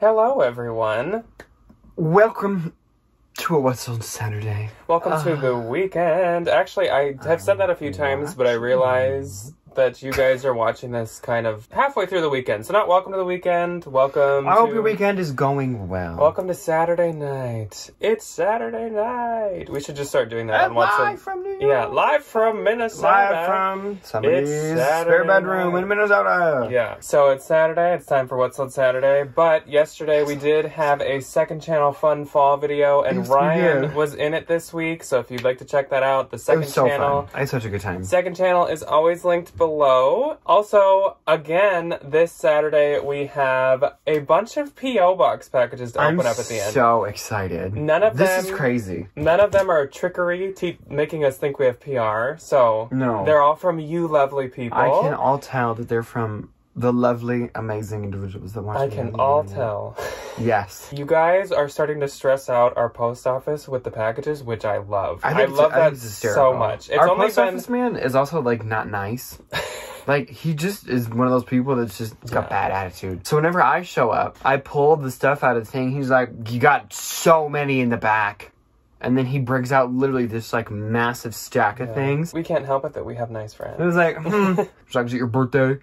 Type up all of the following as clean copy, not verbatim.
Hello, everyone. Welcome to a What's on Saturday. Welcome to the weekend. Actually, I have said that a few times, but I realize that you guys are watching this kind of halfway through the weekend. So not welcome to the weekend, welcome I hope your weekend is going well. Welcome to Saturday night. It's Saturday night. We should just start doing that. And on What's live from New York. Yeah, live from Minnesota. Live from somebody's spare bedroom in Minnesota. Yeah, so it's Saturday. It's time for What's on Saturday. But yesterday we did have a second channel fun fall video, and Ryan was in it this week. So if you'd like to check that out, the second channel. Fun. I had such a good time. Second channel is always linked below. Also, again, this Saturday we have a bunch of P.O. box packages to open up at the end. I'm so excited. None of them, this is crazy. None of them are trickery making us think we have PR. So no, they're all from you lovely people. I can all tell that they're from the lovely, amazing individuals that watch. I can all tell. Yes. You guys are starting to stress out our post office with the packages, which I love. I love that so much. It's our post office man is also, like, not nice. Like, he just is one of those people that's just got bad attitude. So whenever I show up, I pull the stuff out of the thing. He's like, you got so many in the back. And then he brings out literally this, like, massive stack of things. We can't help it that we have nice friends. It was like, should I get your birthday?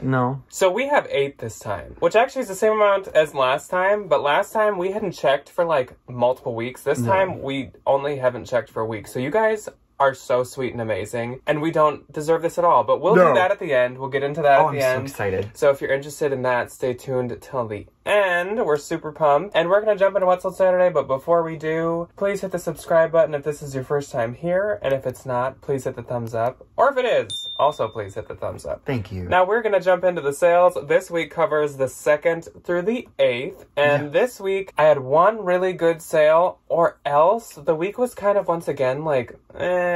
No. So we have 8 this time, which actually is the same amount as last time, but last time we hadn't checked for, like, multiple weeks. This time we only haven't checked for a week. So you guys are so sweet and amazing, and we don't deserve this at all, but we'll do that at the end. We'll get into that at the end. I'm so excited. So if you're interested in that, stay tuned till the end. We're super pumped, and we're gonna jump into What's on Saturday, but before we do, please hit the subscribe button if this is your first time here, and if it's not, please hit the thumbs up, or if it is, also please hit the thumbs up. Thank you. Now we're gonna jump into the sales. This week covers the 2nd through the 8th, and this week I had one really good sale, or else the week was kind of once again like, meh.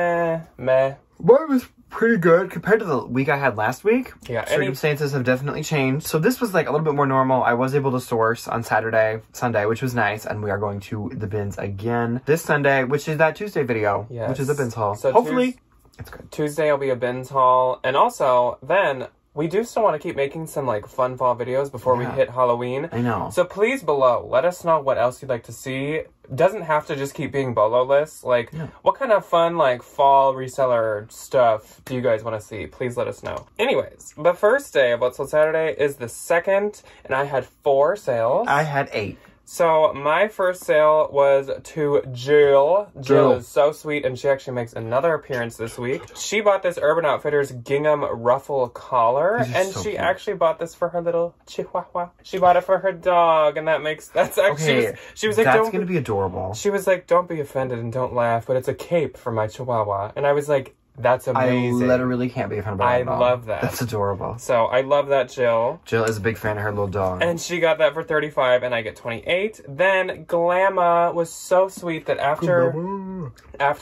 Well, it was pretty good compared to the week I had last week. Yeah, circumstances have definitely changed. So this was like a little bit more normal. I was able to source on Saturday, Sunday, which was nice. And we are going to the bins again this Sunday, which is that Tuesday video, which is a bins haul. So hopefully it's good. Tuesday will be a bins haul. And also then we do still want to keep making some, like, fun fall videos before we hit Halloween. I know. So please below, let us know what else you'd like to see. Doesn't have to just keep being BOLO lists. Like, what kind of fun, like, fall reseller stuff do you guys want to see? Please let us know. Anyways, the first day of What's on Saturday is the 2nd, and I had 4 sales. I had 8. So my first sale was to Jill. Jill is so sweet, and she actually makes another appearance this week. She bought this Urban Outfitters gingham ruffle collar, and she actually bought this for her little chihuahua. She bought it for her dog, and that makes, that's actually, she was like, that's gonna be adorable. She was like, don't be offended and don't laugh, but it's a cape for my chihuahua. And I was like, that's amazing. I literally can't be a fan of I love that. That's adorable. So I love that Jill. Jill is a big fan of her little dog. And she got that for $35 and I get $28. Then Glamma was so sweet that after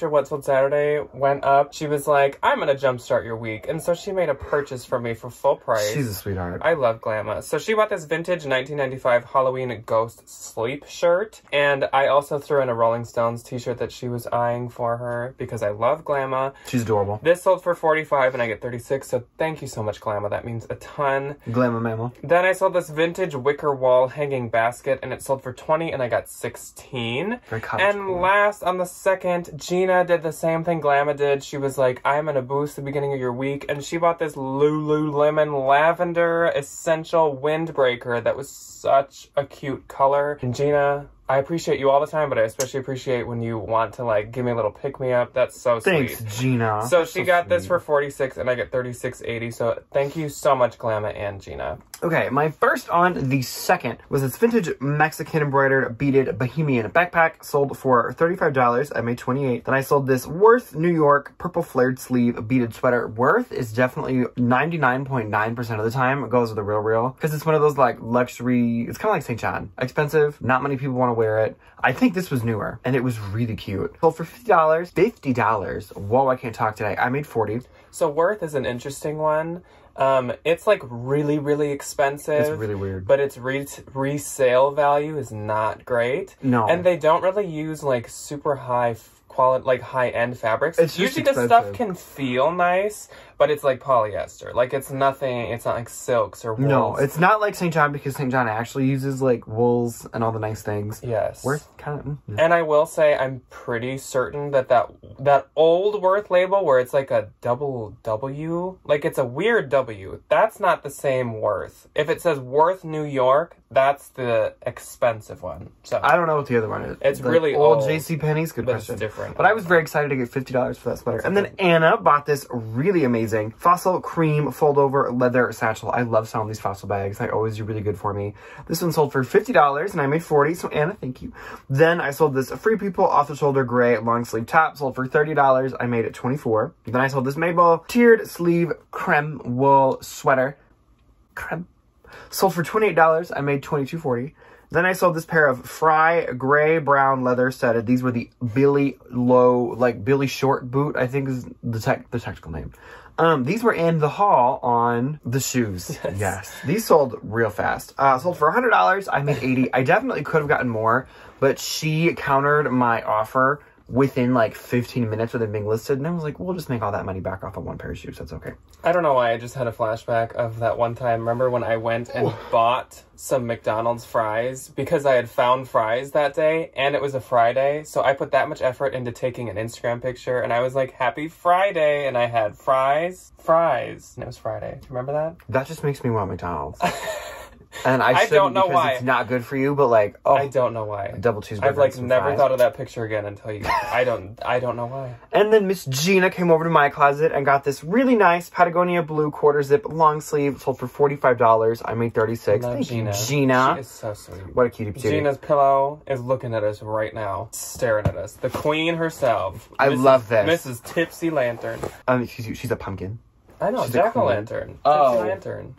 What's on Saturday went up, she was like, I'm going to jumpstart your week. And so she made a purchase for me for full price. She's a sweetheart. I love Glamma. So she bought this vintage 1995 Halloween ghost sleep shirt. And I also threw in a Rolling Stones t-shirt that she was eyeing for her because I love Glamma. She's adorable. This sold for $45 and I get $36, so thank you so much, Glamma. That means a ton. Glamma mamma. Then I sold this vintage wicker wall hanging basket, and it sold for $20 and I got $16. And last, on the 2nd, Gina did the same thing Glamma did. She was like, I'm going to boost the beginning of your week, and she bought this Lululemon lavender essential windbreaker that was such a cute color. And Gina, I appreciate you all the time, but I especially appreciate when you want to, like, give me a little pick-me-up. That's so sweet. Thanks, Gina. So she got this for $46, and I get $36.80. So thank you so much, Glamma and Gina. Okay, my first on the 2nd was this vintage Mexican embroidered beaded Bohemian backpack. Sold for $35. I made $28. Then I sold this Worth New York purple flared sleeve beaded sweater. Worth is definitely 99.9% of the time it goes with the real because it's one of those, like, luxury. It's kind of like St. John. Expensive. Not many people want to wear it. I think this was newer, and it was really cute. Sold for $50. $50. Whoa, I can't talk today. I made $40. So Worth is an interesting one. It's, like, really, really expensive. It's really weird. But its resale value is not great. No. And they don't really use, like, super high quality, like, high-end fabrics. It's usually just the stuff can feel nice, but it's like polyester. Like it's nothing, it's not like silks or wools. No, it's not like St. John, because St. John actually uses like wools and all the nice things. Yes. Worth cotton. Yeah. And I will say I'm pretty certain that that old Worth label where it's like a double W, like it's a weird W, that's not the same Worth. If it says Worth New York, that's the expensive one. So I don't know what the other one is. It's like really old. JCPenney's, good question. It's different. But I was very excited to get $50 for that sweater. And then Anna bought this really amazing Fossil cream fold over leather satchel. I love selling these Fossil bags. They always do really good for me. This one sold for $50 and I made $40. So Anna, thank you. Then I sold this Free People off the shoulder gray long sleeve top, sold for $30. I made it $24. Then I sold this Mabel tiered sleeve creme wool sweater. Creme. Sold for $28. I made $22.40. Then I sold this pair of Frye gray brown leather studded. These were the Billy Low, like Billy Short boot, I think is the technical name. These were in the haul on the shoes. Yes. Yes. These sold real fast. Sold for $100. I made $80. I definitely could have gotten more, but she countered my offer within like 15 minutes of them being listed. And I was like, we'll just make all that money back off on one pair of shoes. That's okay. I don't know why. I just had a flashback of that one time. Remember when I went and bought some McDonald's fries because I had found fries that day and it was a Friday. So I put that much effort into taking an Instagram picture and I was like, happy Friday. And I had fries. And it was Friday. Remember that? That just makes me want McDonald's. And I don't know why. It's not good for you, but like, oh, I don't know why. Double cheeseburger. I've like never thought of that picture again until you. I don't know why. And then Miss Gina came over to my closet and got this really nice Patagonia blue quarter zip long sleeve. Sold for $45. I made $36. Thank you, Gina. She is so sweet. What a cutie patootie. Gina's pillow is looking at us right now, staring at us. The queen herself. I love this. Mrs. Tipsy Lantern. She's a pumpkin. I know, jack-o'-lantern. Oh, Tipsy Lantern.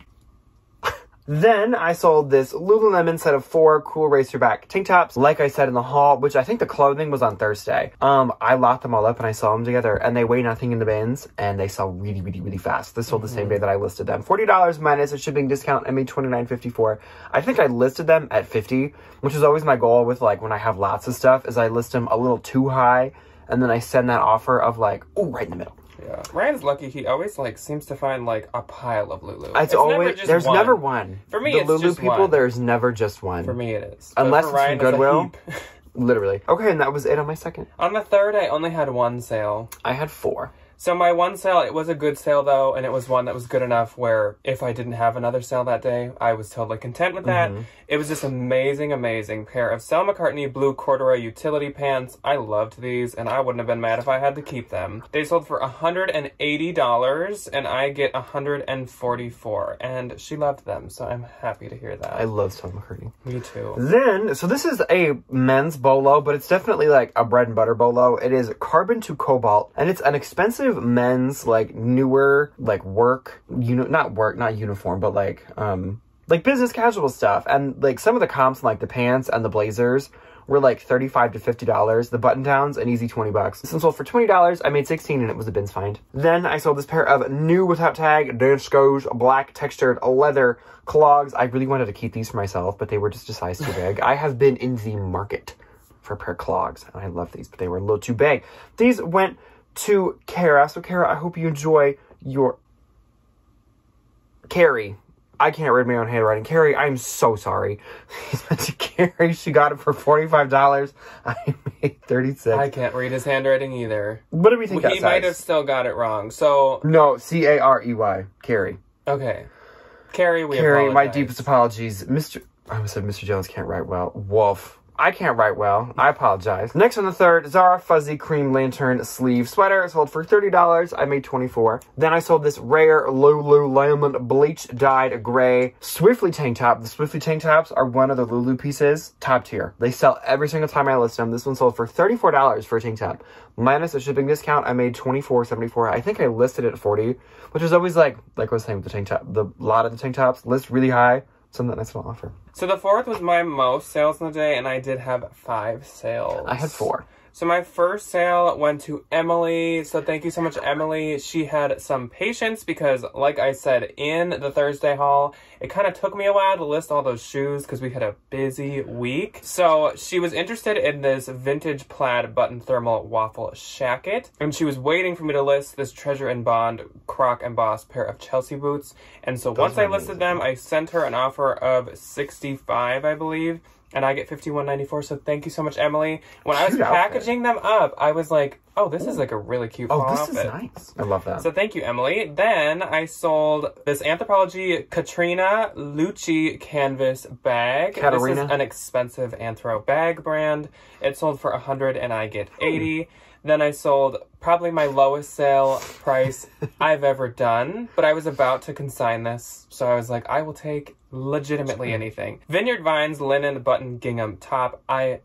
Then I sold this Lululemon set of 4 cool racerback tank tops, like I said in the haul, which I think the clothing was on Thursday. I locked them all up and I sold them together, and they weigh nothing in the bins, and they sell really, really, really fast. This sold the same day that I listed them. $40 minus a shipping discount. I made $29.54. I think I listed them at 50, which is always my goal with like when I have lots of stuff, is I list them a little too high, and then I send that offer of like, oh, right in the middle. Yeah. Ryan's lucky. He always like seems to find like a pile of Lulu. It's always never just there's one. Never one for me. The it's Lulu just people. One. There's never just one for me. It is unless it's from Goodwill. Literally. Okay, and that was it on my second. On the third, I only had one sale. I had 4. So my one sale, it was a good sale though, and it was one that was good enough where if I didn't have another sale that day, I was totally content with that. It was this amazing, amazing pair of Sal McCartney blue corduroy utility pants. I loved these, and I wouldn't have been mad if I had to keep them. They sold for $180, and I get $144, and she loved them, so I'm happy to hear that. I love Sal McCartney. Me too. Then, so this is a men's bolo, but it's definitely like a bread and butter bolo. It is carbon to cobalt, and it's an expensive men's like newer like work, you know, not work, not uniform, but like business casual stuff. And like some of the comps, like the pants and the blazers were like $35 to $50. The button downs an easy $20. This one sold for $20. I made $16, and it was a bins find. Then I sold this pair of new without tag Dansko's black textured leather clogs. I really wanted to keep these for myself, but they were just a size too big. I have been in the market for a pair of clogs, and I love these, but they were a little too big. These went to Kara. So Kara, I hope you enjoy your Carrie. I can't read my own handwriting. Carrie, I'm so sorry. He's meant to Carrie. She got it for $45. I made $36. I can't read his handwriting either. What do we think? Well, he might have still got it wrong. So no, C-A-R-E-Y. Carrie. Okay. Carrie, we Carrie, apologize. My deepest apologies. Mr. I almost said Mr. Jones can't write well. Wolf. I can't write well. I apologize. Next on the third, Zara Fuzzy Cream Lantern Sleeve Sweater. Sold for $30. I made $24. Then I sold this rare Lululemon Bleach Dyed Gray Swiftly Tank Top. The Swiftly Tank Tops are one of the Lulu pieces. Top tier. They sell every single time I list them. This one sold for $34 for a tank top. Minus a shipping discount, I made $24.74. I think I listed it at $40, which is always like I was saying with the tank top. The lot of the tank tops list really high. Something that's an offer. So the fourth was my most sales in the day, and I did have 5 sales. I had 4. So my first sale went to Emily. So thank you so much, Emily. She had some patience because, like I said, in the Thursday haul, it kind of took me a while to list all those shoes because we had a busy week. So she was interested in this vintage plaid button thermal waffle shacket. And she was waiting for me to list this Treasure and Bond croc embossed pair of Chelsea boots. And so those once I listed them, I sent her an offer of 65, I believe. And I get $51.94, so thank you so much, Emily. When I was packaging them up, I was like, oh, this is like a really cute fall outfit. Oh, this is nice. I love that. So thank you, Emily. Then I sold this Anthropologie Katrina Lucci canvas bag. Katarina. This is an expensive Anthro bag brand. It sold for $100 and I get $80. Then I sold probably my lowest sale price I've ever done, but I was about to consign this. So I was like, I will take legitimately anything. Vineyard Vines linen button gingham top. I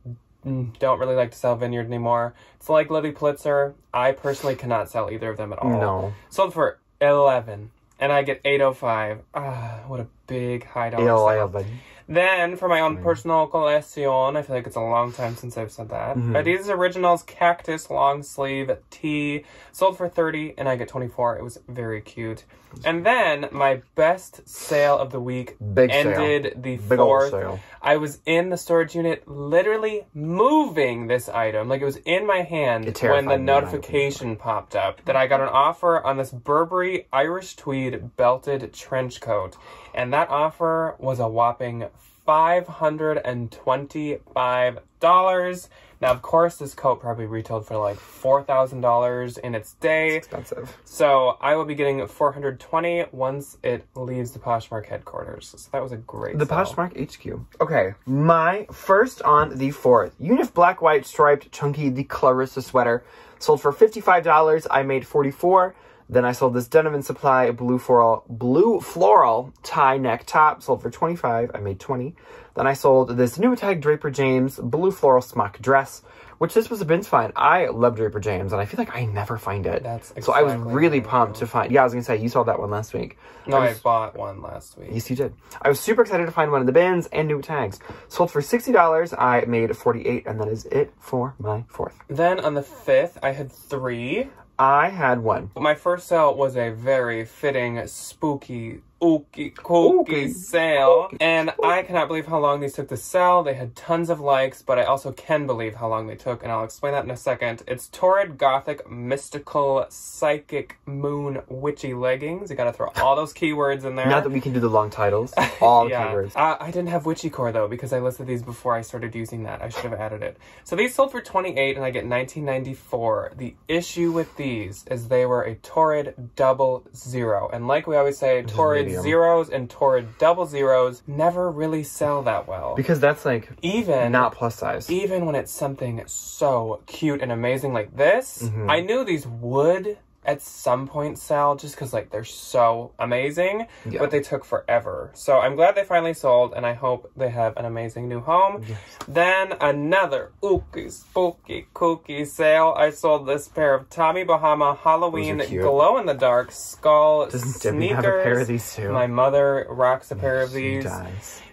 don't really like to sell Vineyard anymore. It's like Libby Pulitzer. I personally cannot sell either of them at all. No. Sold for $11 and I get $8.05. Ah, what a big high dollar sale. Then, for my own personal collection, I feel like it's a long time since I've said that. But these Originals Cactus Long Sleeve Tee sold for $30 and I get $24. It was very cute. And then, my best sale of the week ended the 4th. I was in the storage unit literally moving this item. Like, it was in my hand when the notification popped up that I got an offer on this Burberry Irish Tweed belted trench coat. And that offer was a whopping $525. Now, of course, this coat probably retailed for like $4,000 in its day. It's expensive. So I will be getting $420 once it leaves the Poshmark headquarters. So that was a great sale. Poshmark HQ. Okay, my first on the 4th. Unif black, white, striped, chunky, the Clarissa sweater. Sold for $55. I made $44. Then I sold this Denim & Supply blue floral tie neck top. Sold for $25. I made $20. Then I sold this new Tag Draper James blue floral smock dress, which this was a binge find. I love Draper James, and I feel like I never find it. That's exactly. So I was really pumped to find. Yeah, I was going to say, you saw that one last week. No, I bought one last week. Yes, you did. I was super excited to find one of the bins and new tags. Sold for $60. I made $48, and that is it for my 4th. Then on the 5th, I had 3. I had 1. My first sale was a very fitting, spooky, ooky, kooky sale. And I cannot believe how long these took to sell. They had tons of likes, but I also can believe how long they took, and I'll explain that in a second. It's Torrid Gothic Mystical Psychic Moon Witchy Leggings. You gotta throw all those keywords in there. Not that we can do the long titles. All keywords. I didn't have Witchy Core, though, because I listed these before I started using that. I should have added it. So these sold for $28, and I get $19.94. The issue with these is they were a Torrid 00. And like we always say, Torrid zeros and Torrid 00s never really sell that well, because that's like even not plus size. Even when it's something so cute and amazing like this, I knew these would at some point sell just because like they're so amazing, but they took forever. So I'm glad they finally sold, and I hope they have an amazing new home. Then another ooky spooky kooky sale. I sold this pair of Tommy Bahama Halloween glow-in-the-dark skull sneakers. Doesn't Debbie have a pair of these too? My mother rocks a pair of these. She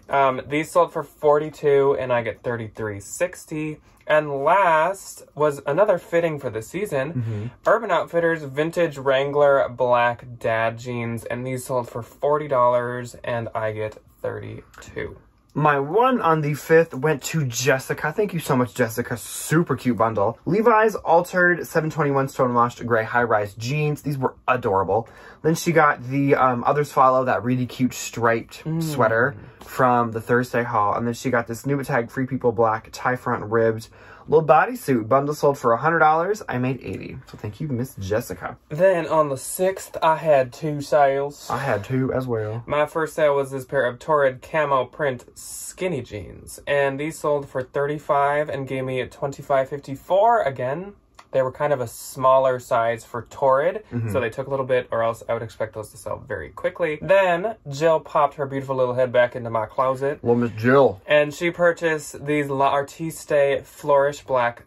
does. These sold for $42 and I get $33.60. And last was another fitting for the season, Urban Outfitters Vintage Wrangler Black Dad Jeans. And these sold for $40 and I get $32. My one on the 5th went to Jessica. Thank you so much, Jessica. Super cute bundle. Levi's Altered 721 Stonewashed Gray High-Rise Jeans. These were adorable. Then she got the Others Follow, that really cute striped sweater from the Thursday haul. And then she got this new tag Free People Black tie front ribbed little bodysuit bundle. Sold for $100. I made $80. So thank you, Miss Jessica. Then on the 6th, I had 2 sales. I had 2 as well. My first sale was this pair of Torrid camo print skinny jeans, and these sold for $35 and gave me a $25.54. Again, they were kind of a smaller size for Torrid, so they took a little bit, or else I would expect those to sell very quickly. Then Jill popped her beautiful little head back into my closet. Well, Miss Jill. And she purchased these La Artiste Flourish Black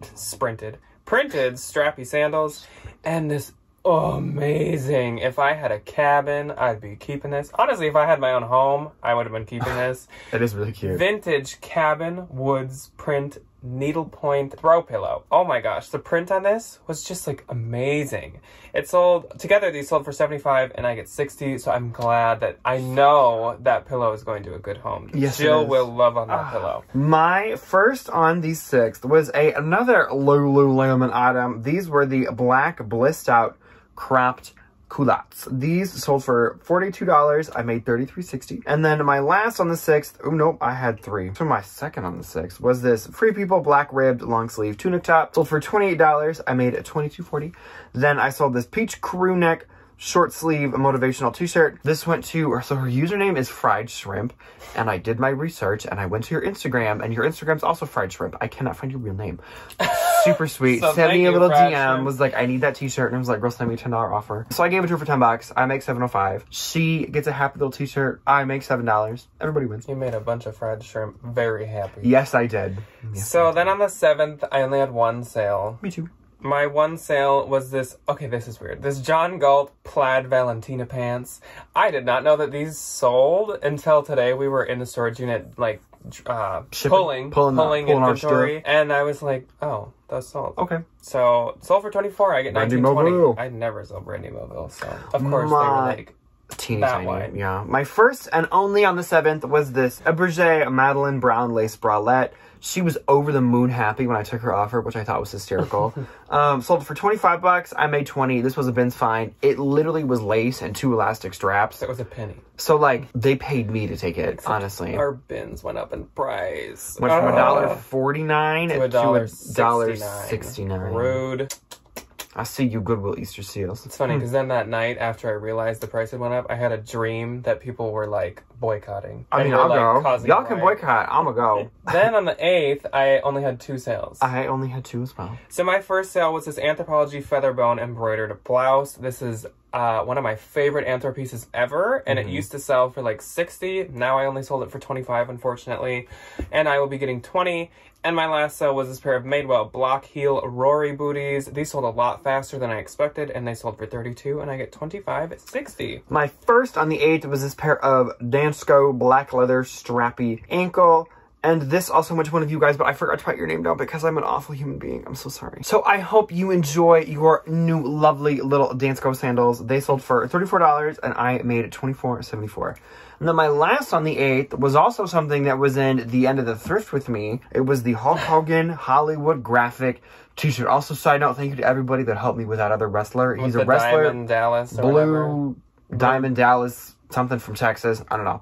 printed strappy sandals, and this amazing. If I had a cabin, I'd be keeping this. Honestly, if I had my own home, I would have been keeping this. It is really cute. Vintage cabin woods print needlepoint throw pillow. Oh my gosh, the print on this was just like amazing. It sold, together these sold for $75 and I get $60, so I'm glad that I know that pillow is going to a good home. Yes, Jill will love on that pillow. My first on the 6th was another Lululemon item. These were the black blissed out cropped culottes. These sold for $42. I made $33.60. And then my last on the 6th, oh nope, I had 3. So my second on the 6th was this Free People black ribbed long sleeve tunic top. Sold for $28. I made $22.40. Then I sold this peach crew neck short sleeve motivational t-shirt. This went to, so her username is Fried Shrimp, and I did my research and I went to your Instagram, and your Instagram's also Fried Shrimp. I cannot find your real name. Super sweet. So sent me a little DM, was like, I need that t-shirt, and I was like, girl, send me a $10 offer. So I gave it to her for 10 bucks. I make $7.05. She gets a happy little t-shirt. I make $7. Everybody wins. You made a bunch of fried shrimp very happy. Yes, I did. Yes, so I did. Then on the 7th, I only had one sale. Me too. My one sale was this, okay, this is weird, this John Galt plaid Valentina pants. I did not know that these sold until today. We were in the storage unit, like, pulling inventory, and I was like, oh, that's sold. Okay. So, sold for $24, I get $19.20. I never sold Brandy Mobile, so, of course, they were like, teeny that tiny one. Yeah. My first and only on the 7th was this Eberge Madeline Brown lace bralette. She was over the moon happy when I took her offer, which I thought was hysterical. Sold for 25 bucks. I made 20. This was a Ben's find. It literally was lace and 2 elastic straps. It was a penny. So, like, they paid me to take it, except honestly. Our bins went up in price. Went from $1.49 to $1.69. Rude. I see you, Goodwill Easter seals. It's funny, because then that night, after I realized the price had went up, I had a dream that people were, like, boycotting. I mean, I'll go. Y'all can boycott. I'm going to go. Then on the 8th, I only had 2 sales. I only had 2 as well. So my first sale was this Anthropologie featherbone embroidered blouse. This is one of my favorite Anthro pieces ever, and it used to sell for like $60. Now I only sold it for $25, unfortunately, and I will be getting $20. And my last sale was this pair of Madewell block heel Rory booties. These sold a lot faster than I expected, and they sold for $32, and I get $25.60. My first on the 8th was this pair of Dansko black leather strappy ankle. And this also went to one of you guys, but I forgot to write your name down because I'm an awful human being. I'm so sorry. So I hope you enjoy your new lovely little Dansko sandals. They sold for $34 and I made it $24.74. And then my last on the 8th was also something that was in the end of the thrift with me. It was the Hulk Hogan Hollywood graphic t-shirt. Also, side note, thank you to everybody that helped me with that other wrestler. He's a wrestler. Diamond Dallas or whatever. Diamond Dallas, something from Texas. I don't know.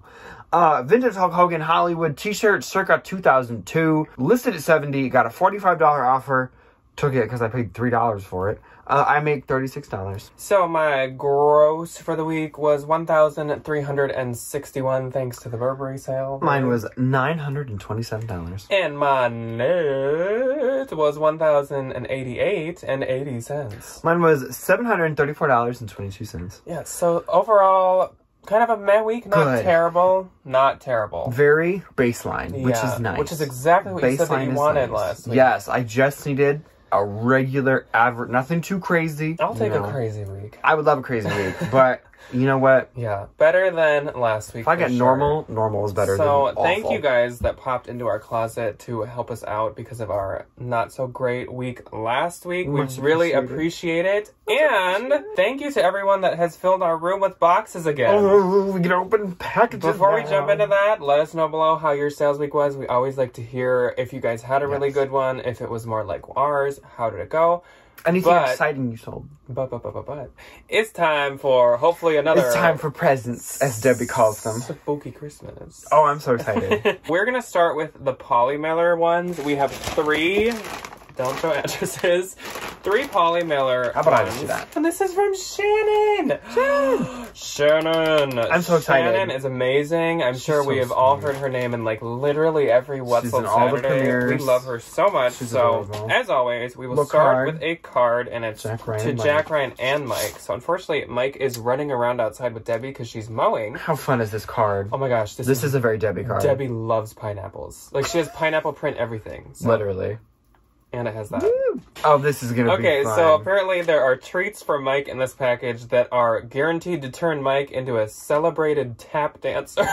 Vintage Hulk Hogan Hollywood t-shirt, circa 2002, listed at $70, got a $45 offer, took it because I paid $3 for it. I make $36. So my gross for the week was $1,361 thanks to the Burberry sale. Mine was $927. And my net was $1,088.80. Mine was $734.22. Yeah, so overall, kind of a meh week, not terrible. Very baseline, which is nice. Which is exactly what you said that you wanted last week. Yes, I just needed a regular average, nothing too crazy. I'll take a crazy week. I would love a crazy week, but you know what? Yeah, better than last week. If I get normal is better than awful. So thank you guys that popped into our closet to help us out because of our not so great week last week. We really appreciate it. And thank you to everyone that has filled our room with boxes again. Oh, we can open packages now. Before we jump into that, let us know below how your sales week was. We always like to hear if you guys had a really good one, if it was more like ours, how did it go? Anything exciting you sold. But. It's time for, hopefully, another... It's time for presents, as Debbie calls them. Spooky Christmas. Oh, I'm so excited. We're going to start with the Polymailer ones. We have 3... Don't show addresses. 3 Polymailer. How about I just do that? And this is from Shannon. Shannon. I'm so excited. Shannon is amazing. I'm sure we have all heard her name in like literally every What's on Saturday. We love her so much. So as always, we will start with a card, and it's to Jack, Ryan, and Mike. So unfortunately, Mike is running around outside with Debbie because she's mowing. How fun is this card? Oh my gosh, this is a very Debbie card. Debbie loves pineapples. Like she has pineapple print everything. So. Literally. And it has that. Woo! Oh, this is going to be fun. Okay, so apparently there are treats for Mike in this package that are guaranteed to turn Mike into a celebrated tap dancer.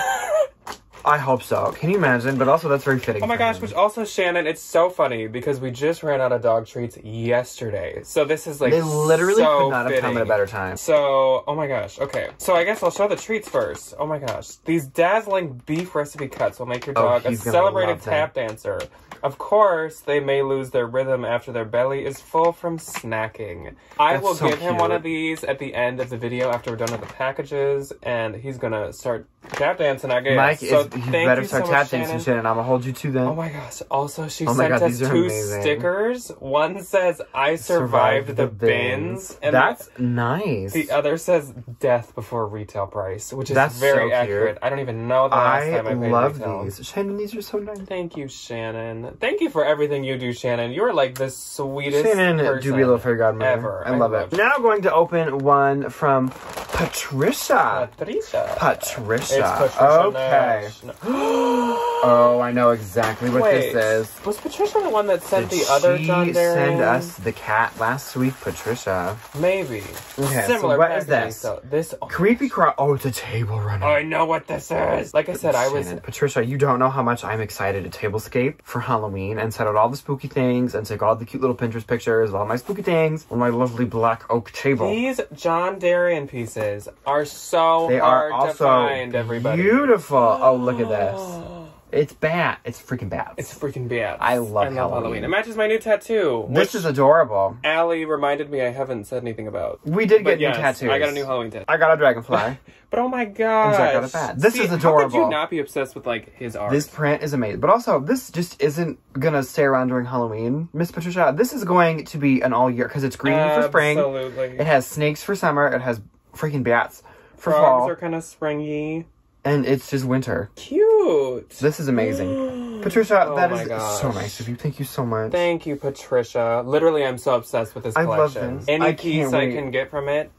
I hope so. Can you imagine? But also, that's very fitting. Oh my gosh, which also, Shannon, it's so funny because we just ran out of dog treats yesterday. So this is like they literally could not have come at a better time. So, oh my gosh. Okay. So I guess I'll show the treats first. Oh my gosh. These dazzling beef recipe cuts will make your dog a celebrated tap dancer. Of course, they may lose their rhythm after their belly is full from snacking. I will give him one of these at the end of the video after we're done with the packages, and he's gonna start tap dancing, I guess. Mike, so you better start tap dancing, Shannon. I'm gonna hold you to that. Oh my gosh. Also, she sent us two stickers. One says, I survived the bins. And that's nice. The other says, death before retail price, which is very accurate. I don't even know the last time I paid retail. I love these. Shannon, these are so nice. Thank you, Shannon. Thank you for everything you do, Shannon. You are like the sweetest person do be a little fairy godmother ever. I love it. Now I'm going to open one from Patricia. Patricia. It's Patricia. Okay. No. Oh, I know exactly what this is. Was Patricia the one that sent the other John Darren? Send us the cat last week, Patricia. Maybe. Okay. Similar. So what is this? So this creepy crop. Oh, it's a table runner. I know what this is. Like I said, I was Patricia. You don't know how much I'm excited to tablescape for Halloween and set out all the spooky things and take all the cute little Pinterest pictures of all my spooky things on my lovely black oak table. These John Darren pieces are so hard to find, everybody. Beautiful. Oh, look at this. It's bat. It's freaking bats. It's freaking bats. I love Halloween. It matches my new tattoo. This is adorable. Allie reminded me I haven't said anything about. We did get new tattoos. I got a new Halloween tattoo. I got a dragonfly. But oh my gosh. I got a bat. This is adorable. How could you not be obsessed with like his art? This print is amazing. But also, this just isn't going to stay around during Halloween, Miss Patricia. This is going to be an all year because it's green for spring. Absolutely. It has snakes for summer. It has freaking bats for fall. Frogs are kind of springy. And it's just winter. Cute. This is amazing. Patricia, that is so nice of you. Thank you so much. Thank you, Patricia. Literally, I'm so obsessed with this collection. I love this. Any piece I can get from it.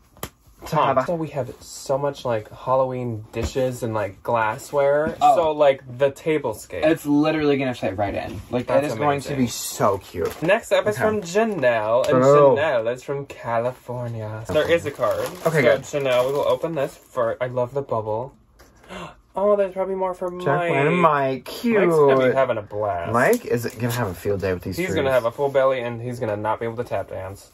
So we have so much like Halloween dishes and like glassware. So like the tablescape. It's literally gonna fit right in. Like that is going to be so cute. Next up is from Janelle, and Janelle is from California. There is a card. Okay, good. Janelle, we will open this first. I love the bubble. Oh, there's probably more for Mike. Jacqueline and Mike. Cute. Mike's gonna be having a blast. Mike is gonna have a field day with these trees. He's gonna have a full belly and he's gonna not be able to tap dance.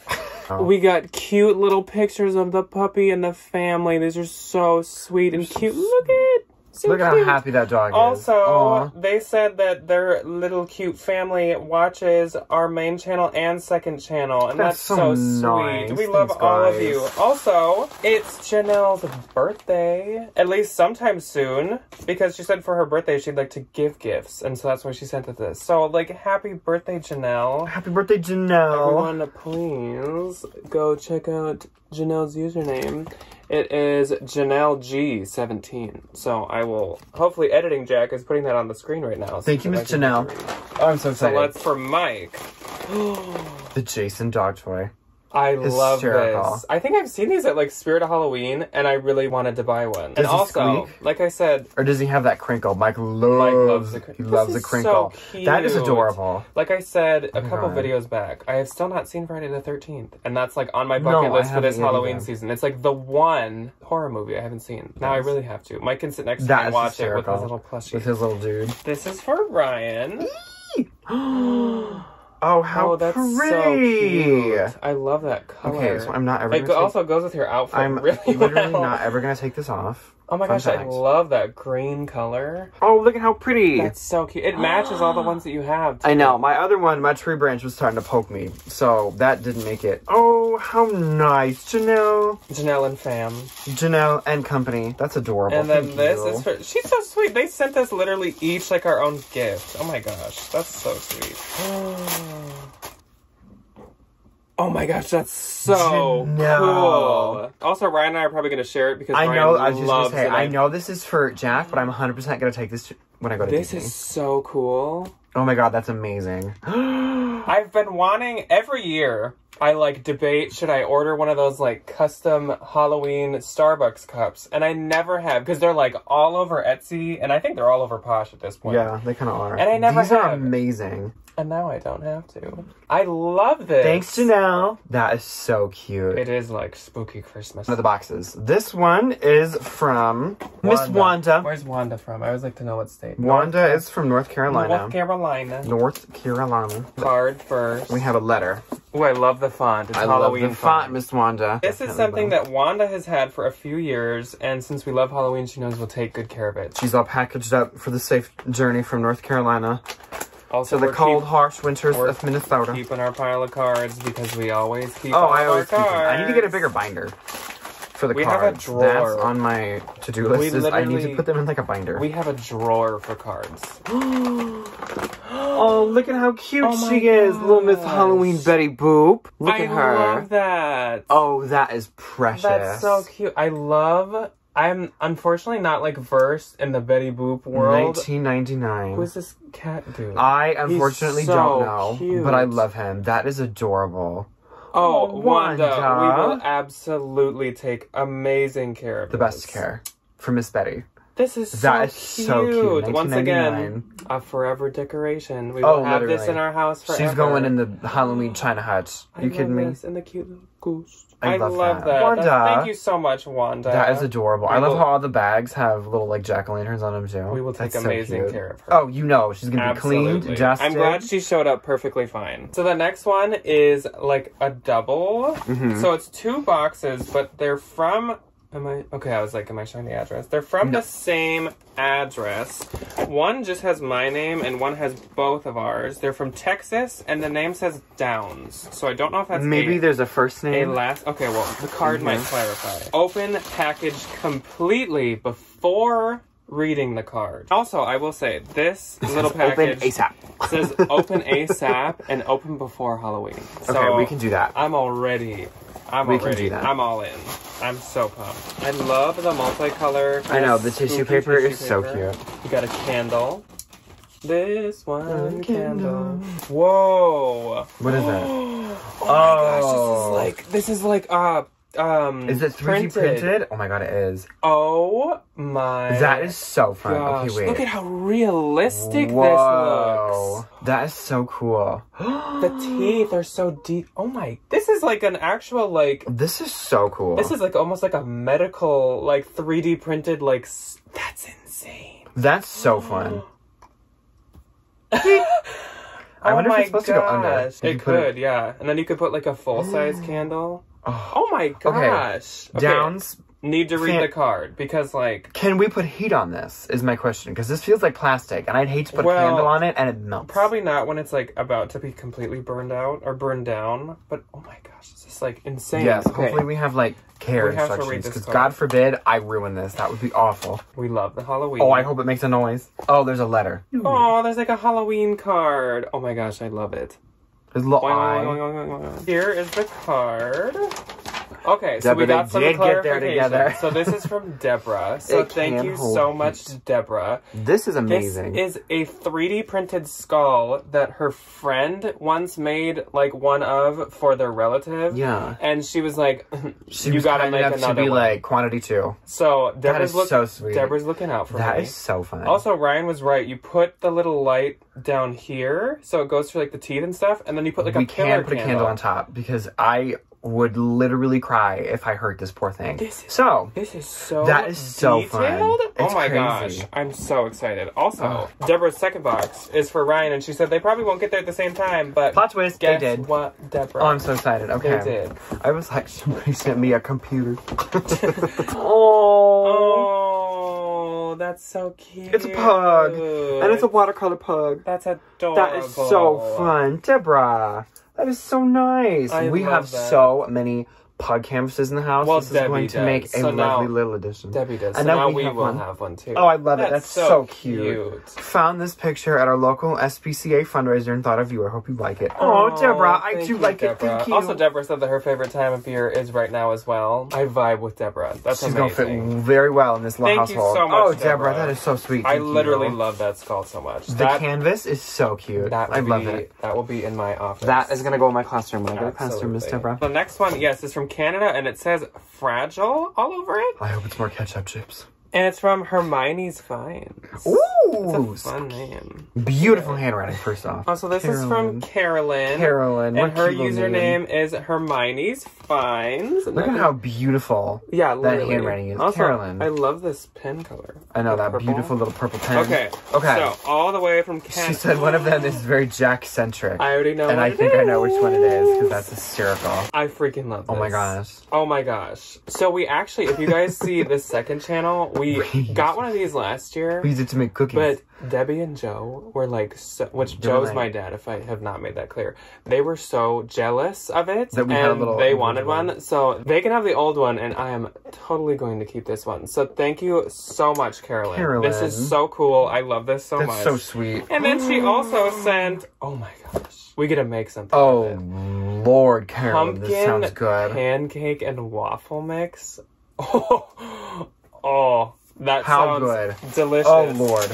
We got cute little pictures of the puppy and the family. These are so sweet and cute. Look at it. Look at how happy that dog is. Also, they said that their little cute family watches our main channel and second channel. And that's so sweet. We love all of you. Also, it's Janelle's birthday. At least sometime soon. Because she said for her birthday, she'd like to give gifts. And so that's why she sent it this. So, like, happy birthday, Janelle. Happy birthday, Janelle. Everyone, please go check out Janelle's username. It is Janelle G17. So I will, hopefully editing Jack is putting that on the screen right now. Thank you, Miss Janelle. Oh, I'm so excited. So that's for Mike. The Jason dog toy. I love this. I think I've seen these at like Spirit of Halloween and I really wanted to buy one. And also, like I said... Or does he have that crinkle? Mike loves the crinkle. He loves the crinkle. That is adorable. Like I said a couple videos back, I have still not seen Friday the 13th. And that's like on my bucket list for this Halloween season. It's like the one horror movie I haven't seen. Now I really have to. Mike can sit next to me and watch it with his little plushie. With his little dude. This is for Ryan. Oh, how that's pretty! So cute. I love that color. Okay, so I'm not ever. It also goes with your outfit. I'm literally not ever gonna take this off. Oh my gosh, I love that green color. Oh, look at how pretty. That's so cute. It matches all the ones that you have. Too. I know. My other one, my tree branch was starting to poke me. So that didn't make it. Oh, how nice. Janelle. Janelle and fam. Janelle and company. That's adorable. And then this is for... She's so sweet. They sent us literally each like our own gift. Oh my gosh. That's so sweet. Oh my gosh, that's so cool. Also, Ryan and I are probably going to share it because I know. Ryan loves it. I know this is for Jack, but I'm 100% going to take this when I go to Disney. This is so cool. Oh my god, that's amazing. I've been wanting every year I like debate, should I order one of those like custom Halloween Starbucks cups? And I never have, because they're like all over Etsy, and I think they're all over Posh at this point. Yeah, they kind of are. And I never have. These are amazing. And now I don't have to. I love this. Thanks, Janelle. That is so cute. It is like spooky Christmas. One of the boxes. This one is from Miss Wanda. Where's Wanda from? I always like to know what state. Wanda is from North Carolina. North Carolina. North Carolina. Card first. We have a letter. Oh, I love the font. It's Halloween love the font, Miss Wanda. This is something that Wanda has had for a few years, and since we love Halloween, she knows we'll take good care of it. She's all packaged up for the safe journey from North Carolina. Also, the cold, harsh winters of Minnesota. Keeping our pile of cards because we always keep all of our cards. I need to get a bigger binder for the cards. We have a drawer. That's on my to-do list. Is I need to put them in like a binder. We have a drawer for cards. Oh, look at how cute she is. Little Miss Halloween Betty Boop. Look at her. I love that. Oh, that is precious. That's so cute. I love... I'm unfortunately not like versed in the Betty Boop world. 1999. Who is this cat dude? I unfortunately don't know, but I love him. That is adorable. Oh, Wanda, we will absolutely take amazing care of the best care for Miss Betty. This is so cute. Once again, a forever decoration. We will have literally. This in our house forever. She's going in the Halloween China Hut. Are you kidding me? And the cute little ghost. I love that. Wanda. Thank you so much, Wanda. That is adorable. I love how all the bags have little, like, jack-o'-lanterns on them, too. We will take amazing care of her. Oh, you know. She's going to be cleaned, dusted. I'm glad she showed up perfectly fine. So the next one is, like, a double. Mm-hmm. So it's two boxes, but they're from... I was like, am I showing the address? They're from the same address. One just has my name, and one has both of ours. They're from Texas, and the name says Downs. So I don't know if that's there's a first name. Okay, well, the card might clarify. Open package completely before reading the card. Also, I will say, this little package says open ASAP and open before Halloween. So okay, we can do that. I'm all in. I'm so pumped. I love the multicolor. I know, the tissue paper is so cute. You got a candle. This one candle. Whoa. What is that? Oh my gosh, this is like is it 3D printed? Oh my god, it is. Oh my. That is so fun. Gosh. Okay, wait. Look at how realistic this looks. That is so cool. The teeth are so deep. Oh my. This is like an actual like. This is so cool. This is like almost like a medical like 3D printed like. That's insane. That's so fun. I wonder if it's supposed to go under. It could, yeah. And then you could put like a full size candle. Oh my gosh. Okay. Downs. Need to read the card because, like... Can we put heat on this, is my question. Because this feels like plastic, and I'd hate to put a candle on it, and it melts. Probably not when it's, like, about to be completely burned out or burned down. But, oh my gosh, this is, like, insane. Yes, okay. Hopefully we have, like, care instructions. Because, God forbid, I ruin this. That would be awful. We love the Halloween. Oh, I hope it makes a noise. Oh, there's a letter. Oh, there's, like, a Halloween card. Oh my gosh, I love it. There's a little eye. Here is the card. Okay, so Deborah, we got some clarification. So this is from Deborah. So thank you so much, Deborah. This is amazing. This is a 3D printed skull that her friend once made, like, one of for their relative. Yeah. And she was like, you gotta make another one. She be like, quantity two. So Deborah's so sweet. Deborah's looking out for me. That is so fun. Also, Ryan was right. You put the little light down here, so it goes through, like, the teeth and stuff, and then you put, like, a killer candle. We can put a candle on top, because I... would literally cry if I hurt this poor thing. This is so fun. Oh my gosh, I'm so excited. Also, Deborah's second box is for Ryan, and she said they probably won't get there at the same time, but plot twist, guess they did. What, Deborah? Oh, I'm so excited. Okay, they did. I was like, somebody sent me a computer. Oh, that's so cute. It's a pug, and it's a watercolor pug. That's adorable. That is so fun, Deborah. That is so nice. We have so many pug hamsters in the house. Well, this Debbie is going to make a lovely little addition. Debbie does. And so now we will have one too. Oh, I love it. That's so cute. Found this picture at our local SPCA fundraiser and thought of you. I hope you like it. Oh, Deborah, I do like it. Thank you. Also, Deborah said that her favorite time of year is right now as well. I vibe with Deborah. That's amazing. She's going to fit very well in this little household. Thank you so much, Deborah. Oh, Deborah, that is so sweet. I literally love that skull so much. The canvas is so cute. I love it. That will be in my office. That is going to go in my classroom. When I go to classroom, Miss Deborah. The next one, yes, is from Canada, and it says fragile all over it. I hope it's more ketchup chips. And it's from Hermione's Finds. Ooh! It's a fun name. Beautiful handwriting, first off. Also, this is from Carolyn. Carolyn. And her username is Hermione's Finds. Look at how beautiful that handwriting is. Also, Carolyn. I love this pen color. I know, that beautiful little purple pen. Okay. Okay. So, all the way from Canada. She said one of them is very Jack-centric. I already know what it is. And I think I know which one it is, because that's hysterical. I freaking love this. Oh my gosh. Oh my gosh. So, we actually, if you guys see the second channel, we got one of these last year. We used it to make cookies. But Debbie and Joe were like, which Joe's my dad, if I have not made that clear. They were so jealous of it, and they wanted one. So they can have the old one, and I am totally going to keep this one. So thank you so much, Carolyn. This is so cool. I love this so much. That's so sweet. And then she also sent, oh my gosh. We get to make something out of it. Oh, Lord, Carolyn, this sounds good. Pancake and waffle mix. Oh, that sounds good. Delicious. Oh, Lord.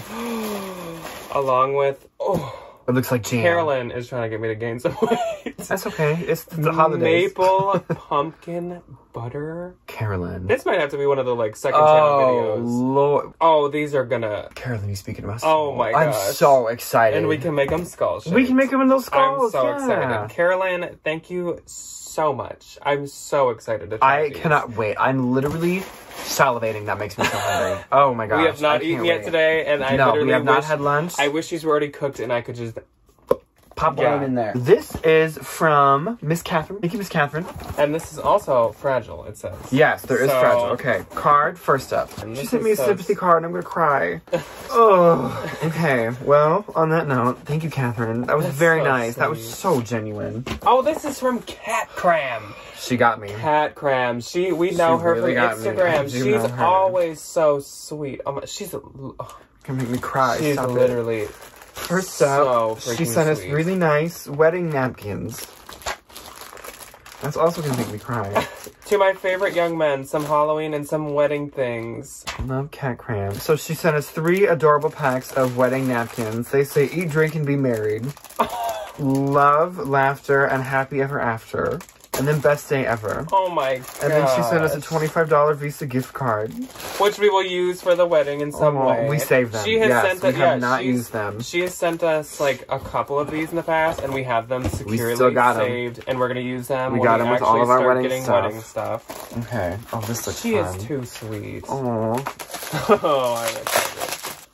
Along with, it looks like jam. Carolyn is trying to get me to gain some weight. That's okay. It's the holidays. Maple pumpkin butter. Carolyn. This might have to be one of the, like, second channel videos. Oh, Lord. Oh, these are gonna... Carolyn, you speaking to us. Oh, my gosh. I'm so excited. And we can make them skull shapes. We can make them in those skulls. I'm so excited. Carolyn, thank you so much. I'm so excited to try these. I cannot wait. I'm literally... salivating, that makes me so hungry. Oh my gosh. We have not eaten yet today, and I literally have not had lunch. I wish these were already cooked and I could just pop one in there. This is from Miss Catherine. Thank you, Miss Catherine. And this is also fragile, it says. Yes, there is fragile. Okay, card first up. She sent me a sympathy card and I'm gonna cry. Oh, okay. Well, on that note, thank you, Catherine. That was very nice. That was so genuine. Oh, this is from Cat Cram. She got me. Cat Cram. We know her from Instagram. She's always so sweet. Oh my, she's can make me cry. She's literally first up. She sent us really nice wedding napkins. That's also gonna make me cry. To my favorite young men, some Halloween and some wedding things. Love Cat Cram. So she sent us 3 adorable packs of wedding napkins. They say eat, drink, and be married. Love, laughter, and happy ever after. And then best day ever. Oh my god. And then she sent us a $25 Visa gift card. Which we will use for the wedding in some way. We saved them. She has sent us, we have not used them. She has sent us like a couple of these in the past, and we have them securely saved. And we're going to use them. We got them with all of our wedding stuff. Okay. Oh, this looks fun. She is too sweet. Aww. Oh, I like that.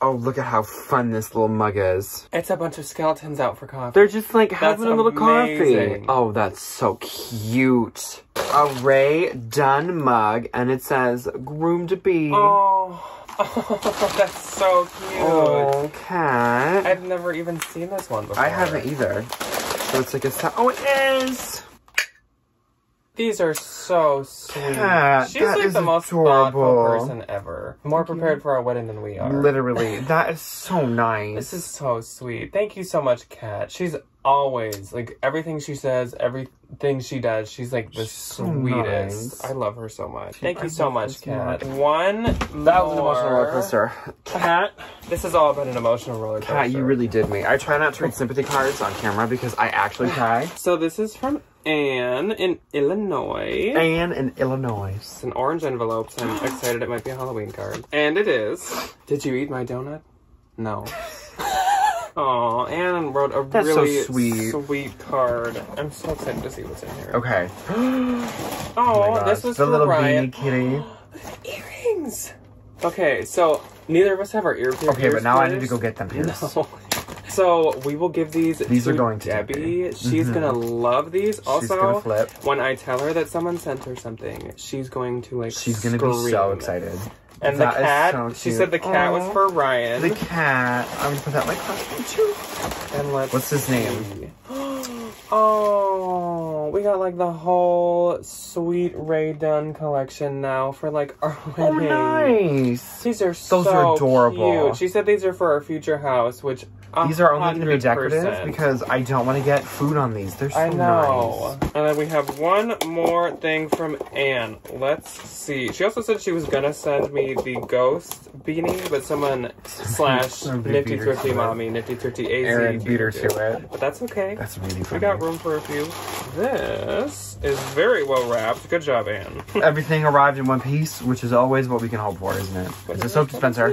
Oh, look at how fun this little mug is. It's a bunch of skeletons out for coffee. They're just like having a little coffee. Oh, that's so cute. A Ray Dunn mug, and it says, groomed to be. Oh, that's so cute. Oh, Cat. I've never even seen this one before. I haven't either. So it's like a... Oh, it is! These are so sweet. Cat, she's like the most thoughtful person ever. More prepared for our wedding than we are. Literally. That is so nice. This is so sweet. Thank you so much, Cat. She's always, like, everything she says, everything she does, she's like the sweetest. Nice. I love her so much. Thank you so much, Cat. That was an emotional roller coaster. Cat, this is all about an emotional roller coaster. Cat, you really did me. I try not to read sympathy cards on camera because I actually cry. So this is from Anne in Illinois. It's an orange envelope, so I'm excited it might be a Halloween card. And it is. Did you eat my donut? No. Oh, Anne wrote a really sweet card. I'm so excited to see what's in here. Okay. Oh, this was the little Ryan. Kitty. The earrings. Okay, so neither of us have our ear piercings. Okay, but now I need to go get them pierced. No. So we will give these to Debbie. She's gonna love these. Also, she's gonna flip. When I tell her that someone sent her something, she's going to like. She's gonna be so excited. And the cat, she said the cat was for Ryan. The cat. I'm going to put that in my costume too. And let's see. What's his name? Oh. Oh, we got like the whole sweet Ray Dunn collection now for like our wedding. Oh, nice. These are so are adorable. Cute. She said these are for our future house, which these are only going to be decorative because I don't want to get food on these. They're so nice. And then we have one more thing from Anne. Let's see. She also said she was going to send me the ghost beanie, but someone slash Nifty Thrifty Mommy, Nifty Thrifty AZ. Aaron beat her to it. But that's okay. That's really funny. We got room for a few. This is very well wrapped. Good job, Anne. Everything arrived in one piece, which is always what we can hope for, isn't it? It's a soap dispenser.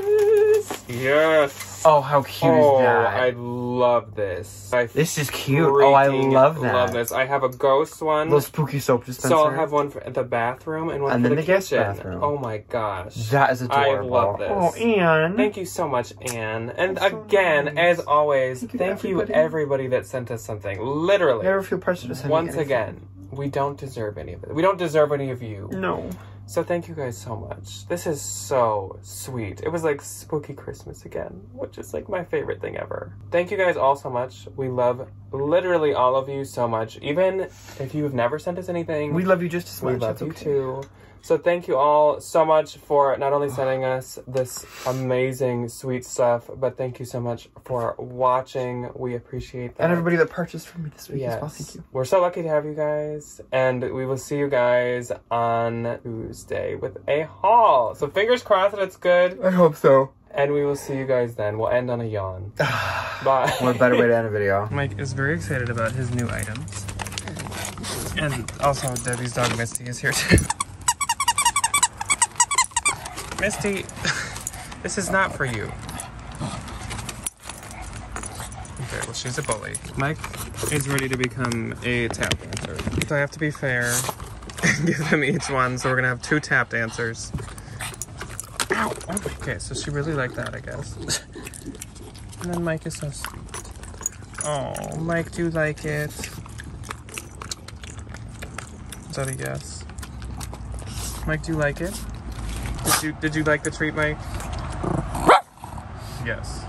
Yes. Oh, how cute is that? I love this. This is cute. Oh, I love that. I love this. I have a ghost one. Little spooky soap dispenser. So I'll have one for the bathroom and one for the guest bathroom. Oh my gosh. That is adorable. I love this. Oh, Anne. Thank you so much, Anne. And again, as always, thank you everybody that sent us something. Literally. Never feel pressured to send anything. Once again, we don't deserve any of it. We don't deserve any of you. No. So thank you guys so much. This is so sweet. It was like spooky Christmas again, which is like my favorite thing ever. Thank you guys all so much. We love literally all of you so much. Even if you've never sent us anything. We love you just as much. We love you too. So thank you all so much for not only sending us this amazing, sweet stuff, but thank you so much for watching. We appreciate that. And everybody that purchased from me this week as well, thank you. We're so lucky to have you guys, and we will see you guys on Tuesday with a haul. So fingers crossed that it's good. I hope so. And we will see you guys then. We'll end on a yawn. Bye. What better way to end a video. Mike is very excited about his new items. And also Debbie's dog Misty is here too. Misty, this is not for you. Okay, well, she's a bully. Mike is ready to become a tap dancer. So I have to be fair and give them each one, so we're gonna have two tap dancers. Ow! Okay, so she really liked that, I guess. And then Mike is so sweet. Oh, Mike, do you like it? Is that a yes? Mike, do you like it? Did you like the treat, Mike? Yes.